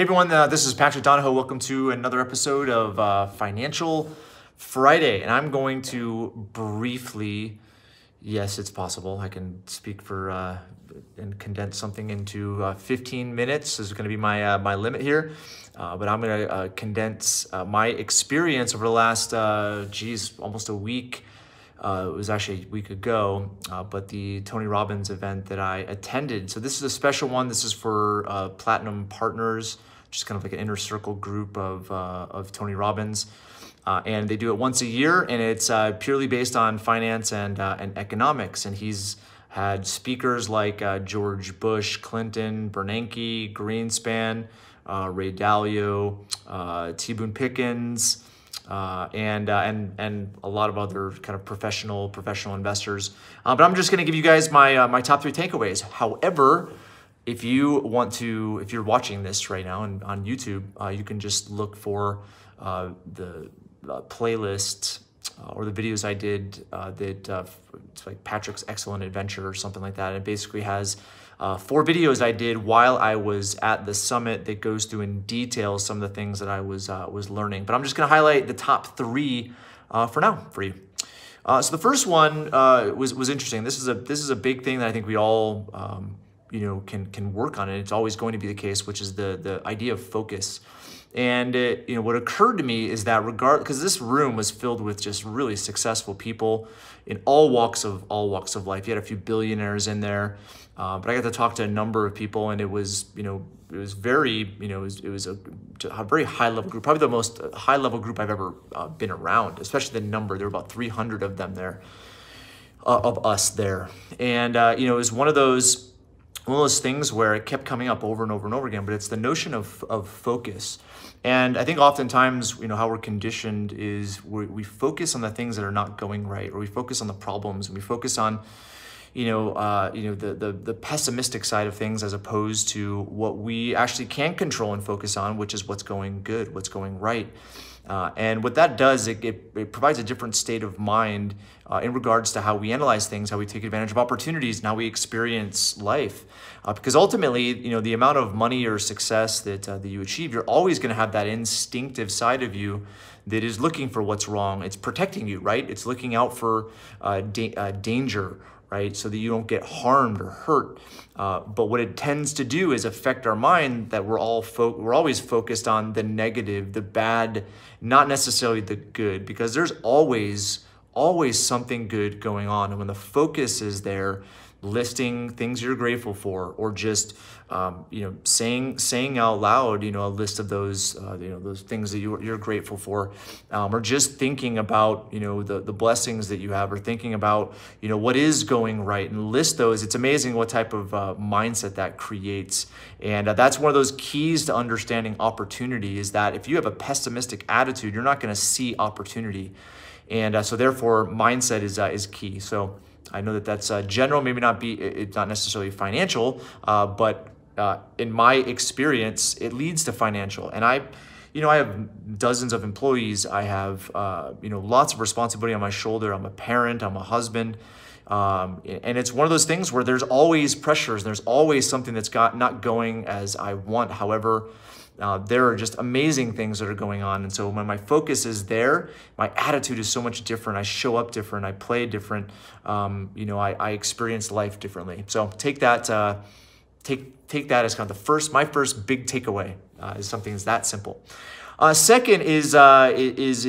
Hey everyone, this is Patrick Donahoe. Welcome to another episode of Financial Friday. And I'm going to briefly, yes, it's possible, I can speak for and condense something into 15 minutes. This is going to be my my limit here. But I'm going to condense my experience over the last, almost a week. It was actually a week ago, but the Tony Robbins event that I attended. So this is a special one. This is for Platinum Partners, just kind of like an inner circle group of Tony Robbins. And they do it once a year, and it's purely based on finance and economics. And he's had speakers like George Bush, Clinton, Bernanke, Greenspan, Ray Dalio, T. Boone Pickens, and a lot of other kind of professional investors. But I'm just going to give you guys my my top three takeaways. However, if you want to, if you're watching this right now and on YouTube, you can just look for the playlist or the videos I did it's like Patrick's Excellent Adventure or something like that. It basically has four videos I did while I was at the summit that goes through in detail some of the things that I was learning. But I'm just going to highlight the top three for now for you. So the first one was interesting. This is a big thing that I think we all can work on, and it's always going to be the case, which is the idea of focus. And what occurred to me is that because this room was filled with just really successful people in all walks of life. You had a few billionaires in there, but I got to talk to a number of people, and it was a very high level group, probably the most high level group I've ever been around. Especially the number, there were about 300 of them there, of us there, and it was one of those things where it kept coming up over and over and over again, but it's the notion of focus. And I think oftentimes, how we're conditioned is we focus on the things that are not going right, or we focus on the problems, and we focus on, the pessimistic side of things, as opposed to what we actually can control and focus on, which is what's going good, what's going right. And what that does, it provides a different state of mind in regards to how we analyze things, how we take advantage of opportunities, and how we experience life. Because ultimately, the amount of money or success that you achieve, you're always going to have that instinctive side of you that is looking for what's wrong. It's protecting you, right? It's looking out for danger, right? So that you don't get harmed or hurt. But what it tends to do is affect our mind, that we're always focused on the negative, the bad, not necessarily the good, because there's always something good going on. And when the focus is there, listing things you're grateful for, or just saying out loud, a list of those those things that you're grateful for, or just thinking about the blessings that you have, or thinking about what is going right, and list those. It's amazing what type of mindset that creates, and that's one of those keys to understanding opportunity. Is that if you have a pessimistic attitude, you're not going to see opportunity, and so therefore mindset is key. So I know that that's general, maybe not be, it's not necessarily financial, but in my experience, it leads to financial. And I have dozens of employees. I have, lots of responsibility on my shoulder. I'm a parent, I'm a husband. And it's one of those things where there's always pressures. There's always something that's not going as I want. However, there are just amazing things that are going on. And so when my focus is there, my attitude is so much different. I show up different. I play different. I experience life differently. So take that take that as kind of my first big takeaway is something that's that simple. Second is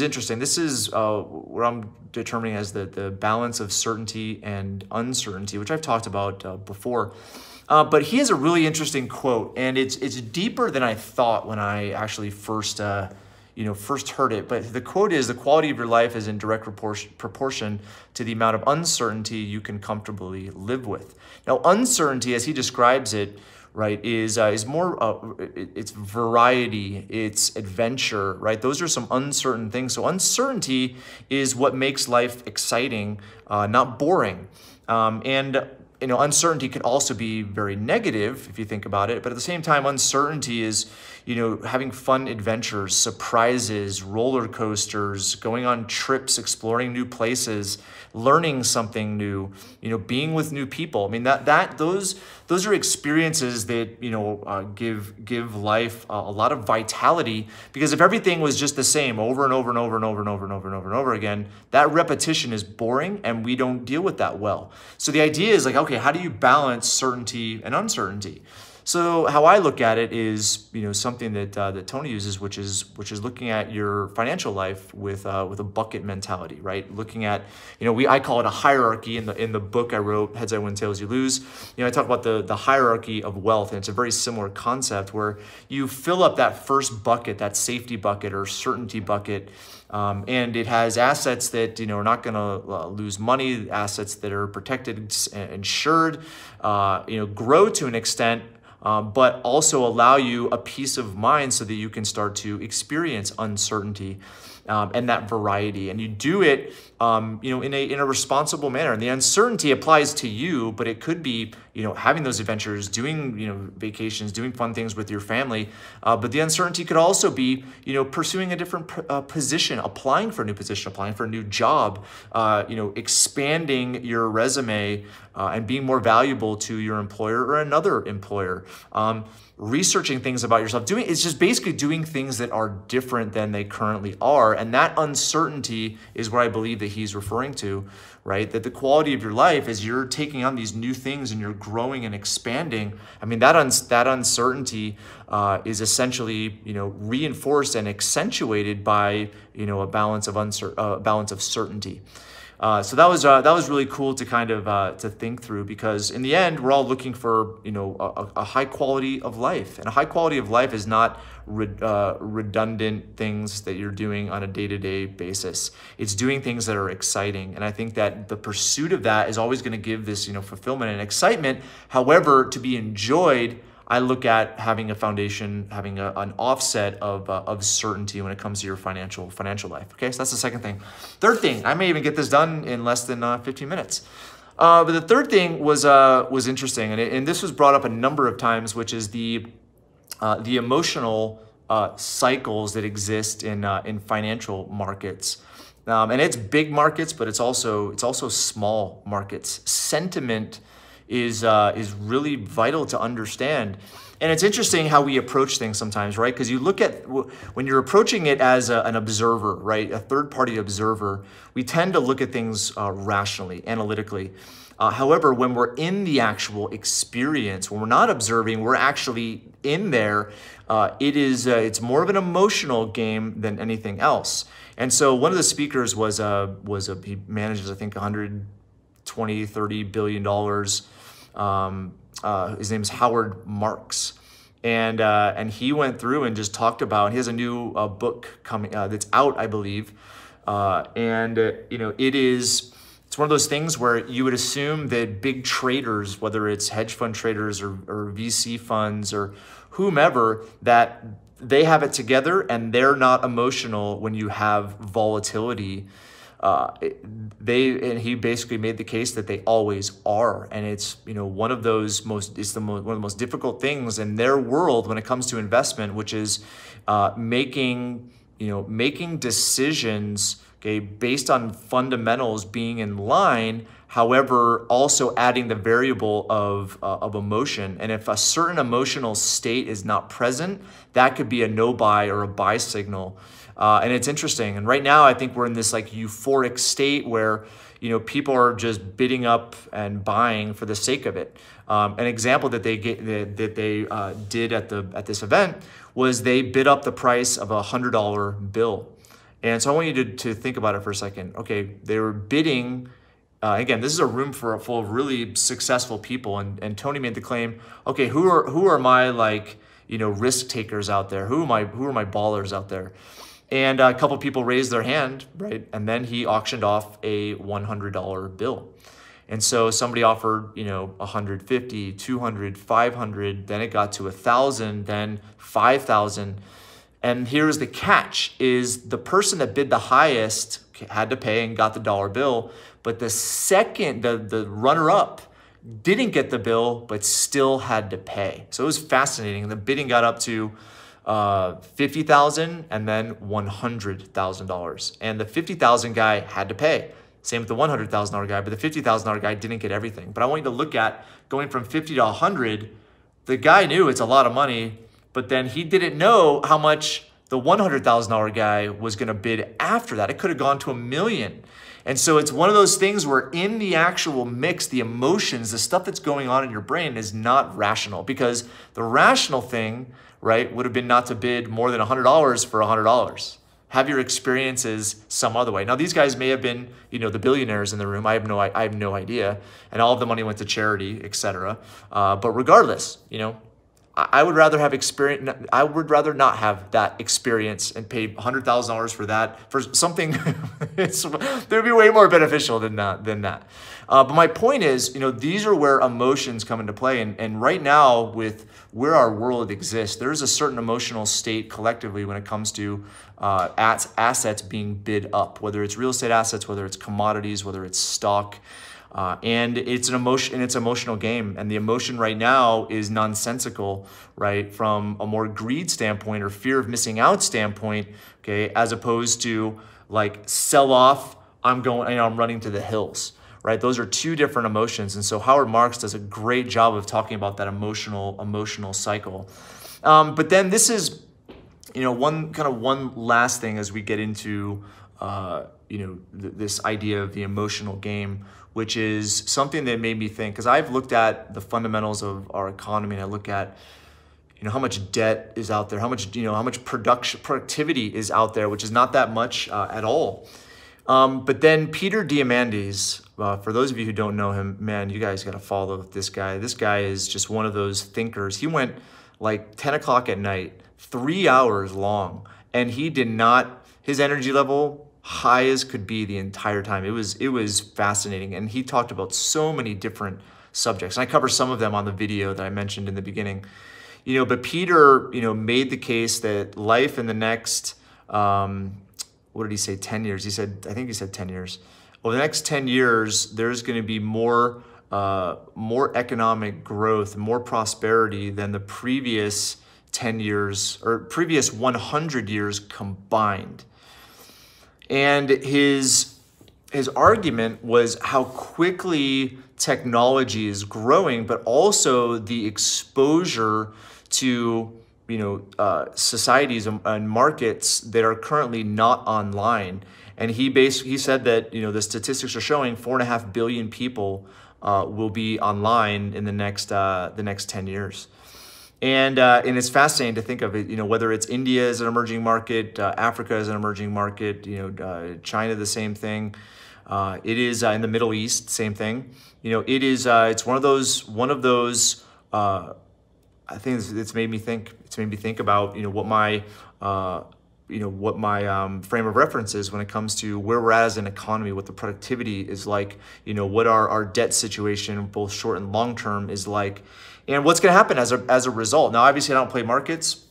interesting. This is what I'm determining as the balance of certainty and uncertainty, which I've talked about before. But he has a really interesting quote, and it's deeper than I thought when I actually first heard it. But the quote is, "The quality of your life is in direct proportion to the amount of uncertainty you can comfortably live with." Now, uncertainty, as he describes it, right, is more it's variety, it's adventure, right? Those are some uncertain things. So uncertainty is what makes life exciting, not boring, and uncertainty could also be very negative if you think about it. But at the same time, uncertainty is, you know, having fun adventures, surprises, roller coasters, going on trips, exploring new places, learning something new, you know, being with new people. I mean, those are experiences that, you know, give life a lot of vitality, because if everything was just the same over and over and over and over and over and over and over and over again, that repetition is boring and we don't deal with that well. So the idea is like, okay, how do you balance certainty and uncertainty? So how I look at it is, you know, something that that Tony uses, which is looking at your financial life with a bucket mentality, right? Looking at, you know, I call it a hierarchy in the book I wrote, Heads, I Win, Tails, You Lose. You know, I talk about the hierarchy of wealth, and it's a very similar concept where you fill up that first bucket, that safety bucket or certainty bucket. And it has assets that, you know, are not going to lose money, assets that are protected, insured, you know, grow to an extent, but also allow you a peace of mind so that you can start to experience uncertainty and that variety. And you do it, you know, in a responsible manner. And the uncertainty applies to you, but it could be, you know, having those adventures, doing, you know, vacations, doing fun things with your family. But the uncertainty could also be, you know, pursuing a different position, applying for a new position, applying for a new job, you know, expanding your resume and being more valuable to your employer or another employer, researching things about yourself. It's just basically doing things that are different than they currently are. And that uncertainty is what I believe that he's referring to, right? That the quality of your life is you're taking on these new things and you're growing and expanding. I mean, that uncertainty is essentially, you know, reinforced and accentuated by, you know, a balance of certainty. So that was really cool to kind of to think through, because in the end we're all looking for, you know, a high quality of life, and a high quality of life is not redundant things that you're doing on a day-to-day basis. It's doing things that are exciting, and I think that the pursuit of that is always going to give this, you know, fulfillment and excitement. However, to be enjoyed, I look at having a foundation, having an offset of certainty when it comes to your financial life. Okay, so that's the second thing. Third thing, I may even get this done in less than 15 minutes. But the third thing was interesting, and this was brought up a number of times, which is the emotional cycles that exist in financial markets. And it's big markets, but it's also small markets. Sentiment is really vital to understand. And it's interesting how we approach things sometimes, right? Because you look at, when you're approaching it as an observer, right? A third-party observer, we tend to look at things rationally, analytically. However, when we're in the actual experience, when we're not observing, we're actually in there, it's more of an emotional game than anything else. And so one of the speakers he manages, I think, $120–130 billion. His name is Howard Marks, and he went through and just talked about. He has a new book coming that's out, I believe, you know, it's one of those things where you would assume that big traders, whether it's hedge fund traders or VC funds or whomever, that they have it together and they're not emotional when you have volatility. He basically made the case that they always are, and it's, you know, one of the most difficult things in their world when it comes to investment, which is making decisions, okay, based on fundamentals being in line, however, also adding the variable of emotion. And if a certain emotional state is not present, that could be a no buy or a buy signal. And it's interesting. And right now, I think we're in this like euphoric state where, you know, people are just bidding up and buying for the sake of it. An example that they did at this event was they bid up the price of a $100 bill. And so I want you to think about it for a second. Okay, they were bidding. Again, this is a room full of really successful people, and Tony made the claim. Okay, who are my, like, you know, risk takers out there? Who are my ballers out there? And a couple of people raised their hand, right? And then he auctioned off a $100 bill. And so somebody offered, you know, 150, 200, 500, then it got to 1,000, then 5,000. And here's the catch, is the person that bid the highest had to pay and got the dollar bill, but the runner-up didn't get the bill, but still had to pay. So it was fascinating. The bidding got up to $50,000 and then $100,000. And the $50,000 guy had to pay. Same with the $100,000 guy, but the $50,000 guy didn't get everything. But I want you to look at going from 50 to 100. The guy knew it's a lot of money, but then he didn't know how much the $100,000 guy was going to bid after that. It could have gone to $1 million. And so it's one of those things where in the actual mix, the emotions, the stuff that's going on in your brain is not rational, because the rational thing, right, would have been not to bid more than $100 for $100. Have your experiences some other way. Now, these guys may have been, you know, the billionaires in the room. I have no idea. And all of the money went to charity, et cetera. But regardless, you know, I would rather have experience. I would rather not have that experience and pay $100,000 for that, for something. There'd be way more beneficial than that. But my point is, you know, these are where emotions come into play. And right now, with where our world exists, there is a certain emotional state collectively when it comes to assets being bid up, whether it's real estate assets, whether it's commodities, whether it's stock. And it's an emotion, and it's an emotional game. And the emotion right now is nonsensical, right? From a more greed standpoint or fear of missing out standpoint, okay? As opposed to like sell off, I'm running to the hills, right? Those are two different emotions. And so Howard Marks does a great job of talking about that emotional cycle. But then this is, you know, one last thing as we get into, you know, this idea of the emotional game, which is something that made me think, because I've looked at the fundamentals of our economy, and I look at, you know, how much debt is out there, how much productivity is out there, which is not that much at all. But then Peter Diamandis, for those of you who don't know him, man, you guys got to follow this guy. This guy is just one of those thinkers. He went like 10 o'clock at night, 3 hours long, and he did not, his energy level, high as could be the entire time. It was fascinating. And he talked about so many different subjects. And I cover some of them on the video that I mentioned in the beginning, you know, but Peter, you know, made the case that life in the next, what did he say? 10 years. He said, I think he said 10 years. Over the next 10 years, there's going to be more economic growth, more prosperity than the previous 10 years or previous 100 years combined. And his argument was how quickly technology is growing, but also the exposure to, you know, societies and markets that are currently not online. And he said that, you know, the statistics are showing 4.5 billion people will be online in the next 10 years. And it's fascinating to think of it, you know, whether it's India as an emerging market, Africa as an emerging market, you know, China, the same thing. It is in the Middle East, same thing. You know, it is, it's one of those, I think it's made me think about, you know, what my frame of reference is when it comes to where we're at as an economy, what the productivity is like, you know, what our debt situation, both short and long term, is like, and what's going to happen as a result. Now, obviously, I don't play markets.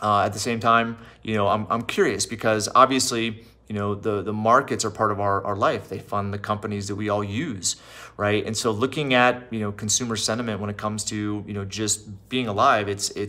At the same time, you know, I'm curious, because obviously, you know, the markets are part of our life. They fund the companies that we all use, right? And so looking at, you know, consumer sentiment when it comes to, you know, just being alive, it's going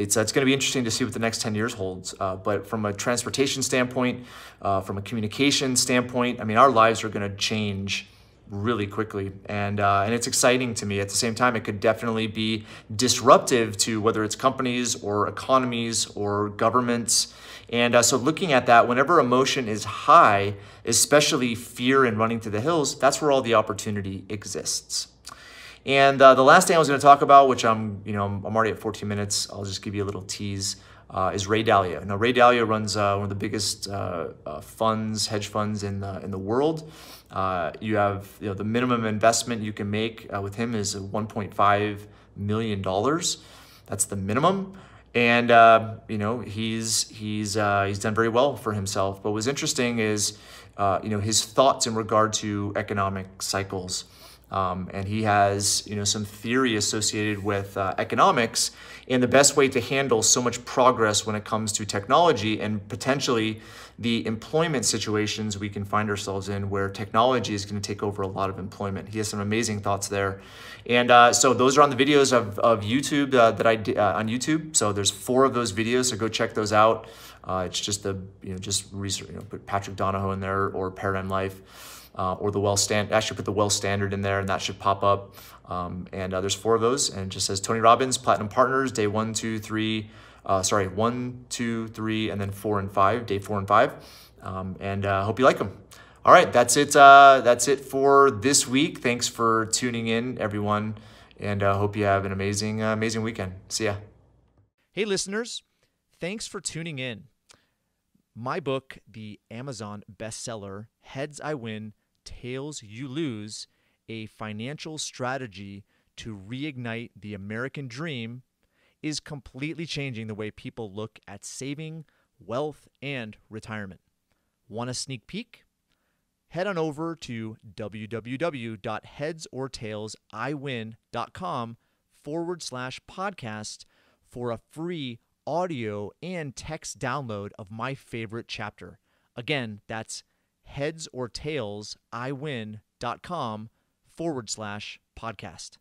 to be interesting to see what the next 10 years holds. But from a transportation standpoint, from a communication standpoint, I mean, our lives are going to change really quickly. And it's exciting to me. At the same time, it could definitely be disruptive to whether it's companies or economies or governments. So looking at that, whenever emotion is high, especially fear and running to the hills, that's where all the opportunity exists. And the last thing I was going to talk about, which I'm already at 14 minutes. I'll just give you a little tease. Is Ray Dalio. Now, Ray Dalio runs one of the biggest hedge funds in the world. You have, you know, the minimum investment you can make with him is $1.5 million. That's the minimum. And you know, he's done very well for himself. But what's interesting is, you know, his thoughts in regard to economic cycles. And he has, some theory associated with economics and the best way to handle so much progress when it comes to technology and potentially the employment situations we can find ourselves in where technology is going to take over a lot of employment. He has some amazing thoughts there. And so those are on the videos of YouTube that I did on YouTube. So there's 4 of those videos, so go check those out. It's just the, just research, put Patrick Donahoe in there or Paradigm Life. Or the wealth standard. Actually, put the wealth standard in there, and that should pop up. And there's 4 of those, and it just says Tony Robbins, Platinum Partners, day 1, 2, 3. Sorry, 1, 2, 3, and then 4 and 5, day 4 and 5. Hope you like them. All right, that's it. That's it for this week. Thanks for tuning in, everyone, and hope you have an amazing, amazing weekend. See ya. Hey, listeners, thanks for tuning in. My book, the Amazon bestseller Heads, I Win, Tails, You Lose, a financial strategy to reignite the American dream, is completely changing the way people look at saving, wealth, and retirement. Want a sneak peek? Head on over to www.headsortailsiwin.com/podcast for a free audio and text download of my favorite chapter. Again, that's headsortailsiwin.com/podcast.